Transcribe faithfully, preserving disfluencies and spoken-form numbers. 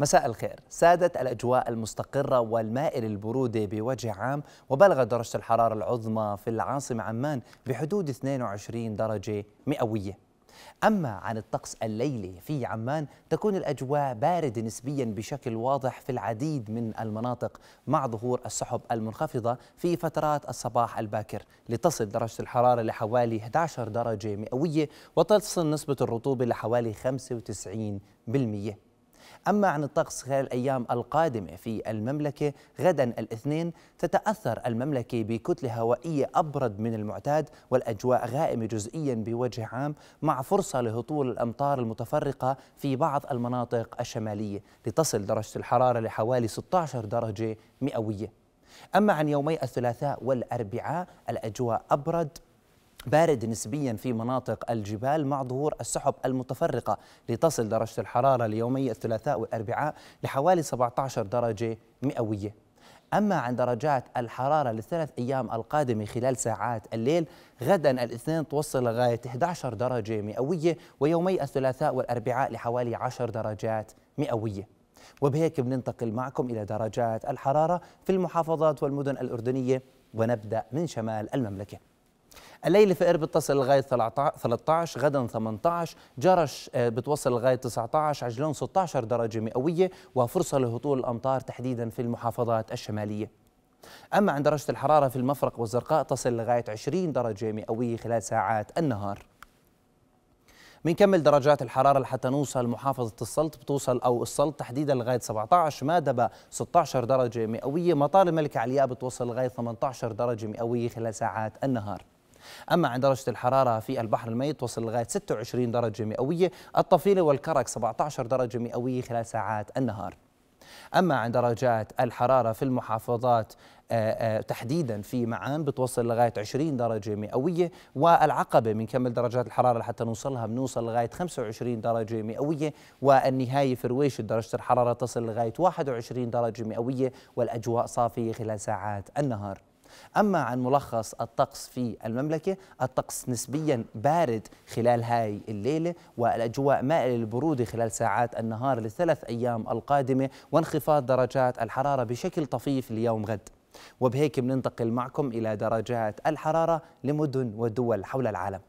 مساء الخير. سادت الأجواء المستقرة والمائل البرودة بوجه عام، وبلغت درجة الحرارة العظمى في العاصمة عمان بحدود اثنين وعشرين درجة مئوية. أما عن الطقس الليلي في عمان، تكون الأجواء باردة نسبيا بشكل واضح في العديد من المناطق، مع ظهور السحب المنخفضة في فترات الصباح الباكر لتصل درجة الحرارة لحوالي إحدى عشرة درجة مئوية، وتصل نسبة الرطوبة لحوالي خمسة وتسعين بالمئة. أما عن الطقس خلال الأيام القادمة في المملكة، غدا الاثنين تتأثر المملكة بكتلة هوائية أبرد من المعتاد، والأجواء غائمة جزئيا بوجه عام، مع فرصة لهطول الأمطار المتفرقة في بعض المناطق الشمالية لتصل درجة الحرارة لحوالي ستة عشر درجة مئوية. أما عن يومي الثلاثاء والأربعاء، الأجواء أبرد بارد نسبيا في مناطق الجبال، مع ظهور السحب المتفرقة لتصل درجة الحرارة ليومي الثلاثاء والأربعاء لحوالي سبعة عشر درجة مئوية. أما عن درجات الحرارة للثلاث أيام القادمة خلال ساعات الليل، غدا الاثنين توصل لغاية إحدى عشرة درجة مئوية، ويومي الثلاثاء والأربعاء لحوالي عشر درجات مئوية. وبهيك بننتقل معكم إلى درجات الحرارة في المحافظات والمدن الأردنية، ونبدأ من شمال المملكة. الليلة في إربد تصل لغاية ثلاثة عشر، غدا ثمانية عشر، جرش بتوصل لغاية تسعة عشر، عجلون ستة عشر درجة مئوية، وفرصة لهطول الأمطار تحديدا في المحافظات الشمالية. أما عن درجة الحرارة في المفرق والزرقاء، تصل لغاية عشرين درجة مئوية خلال ساعات النهار. بنكمل درجات الحرارة لحتى نوصل محافظة السلط، بتوصل أو السلط تحديدا لغاية سبعة عشر، مادبا ستة عشر درجة مئوية، مطار الملكة علياء بتوصل لغاية ثمانية عشر درجة مئوية خلال ساعات النهار. أما عن درجة الحرارة في البحر الميت، توصل لغاية ستة وعشرين درجة مئوية، الطفيلة والكرك سبعة عشر درجة مئوية خلال ساعات النهار. أما عن درجات الحرارة في المحافظات آآ آآ تحديدا في معان، بتوصل لغاية عشرين درجة مئوية، والعقبة بنكمل درجات الحرارة حتى نوصلها، بنوصل لغاية خمسة وعشرين درجة مئوية، والنهاية في الرويشة درجة الحرارة تصل لغاية واحد وعشرين درجة مئوية، والأجواء صافية خلال ساعات النهار. أما عن ملخص الطقس في المملكة، الطقس نسبيا بارد خلال هاي الليلة، والأجواء مائلة للبرودة خلال ساعات النهار للثلاث أيام القادمة، وانخفاض درجات الحرارة بشكل طفيف ليوم غد. وبهيك بننتقل معكم إلى درجات الحرارة لمدن ودول حول العالم.